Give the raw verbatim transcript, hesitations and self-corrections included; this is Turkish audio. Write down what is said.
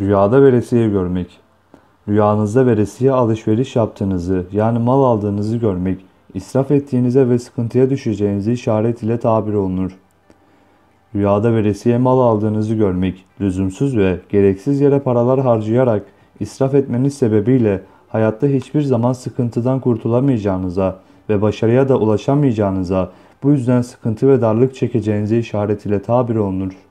Rüyada veresiye görmek. Rüyanızda veresiye alışveriş yaptığınızı, yani mal aldığınızı görmek, israf ettiğinize ve sıkıntıya düşeceğinizi işaret ile tabir olunur. Rüyada veresiye mal aldığınızı görmek, lüzumsuz ve gereksiz yere paralar harcayarak israf etmeniz sebebiyle hayatta hiçbir zaman sıkıntıdan kurtulamayacağınıza ve başarıya da ulaşamayacağınıza, bu yüzden sıkıntı ve darlık çekeceğinizi işaret ile tabir olunur.